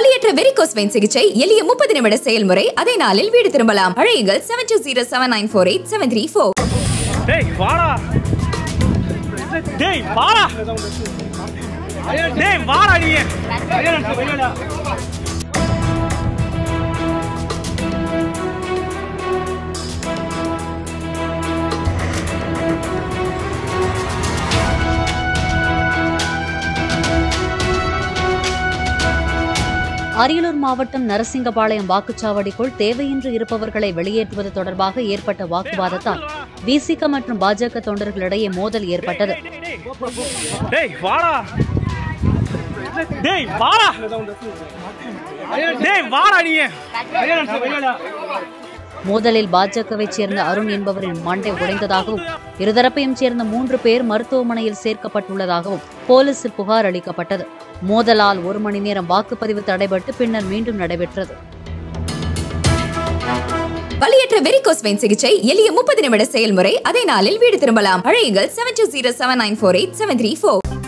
வலியற்ற varicose vein சிகிச்சை எளிய 30 நிமிட செயல்முறை அதே நாளில் வீடு திரும்பலாம். அழையுங்கள் 7207948734. டேய் வாடா, டேய் வாடா, டேய் வாடா, நீ வாடா. அரியலூர் மாவட்டம் நரசிங்கபாளையம் வாக்குச்சாவடிக்குள் தேவையின்றி இருப்பவர்களை வெளியேற்றுவது தொடர்பாக ஏற்பட்ட வாக்குவாதத்தால் விசிக மற்றும் பாஜக தொண்டர்களிடையே மோதல் ஏற்பட்டது. மோதலில் பாஜகவை சேர்ந்த அருண் என்பவரின் மண்டை உடைந்ததாகவும் இருதரப்பையும் சேர்ந்த 3 பேர் மருத்துவமனையில் சேர்க்கப்பட்டுள்ளதாகவும் போலீசில் புகார் அளிக்கப்பட்டது. மோதலால் 1 மணி நேரம் வாக்குப்பதிவு தடைபட்டு பின்னர் மீண்டும் நடைபெற்றது. வலியற்ற வெரிகோஸ் வெயின் சிகிச்சை எளிய 30 நிமிட செயல்முறை அதே நாளில் வீடு திரும்பலாம். அழையுங்கள் 7207948734.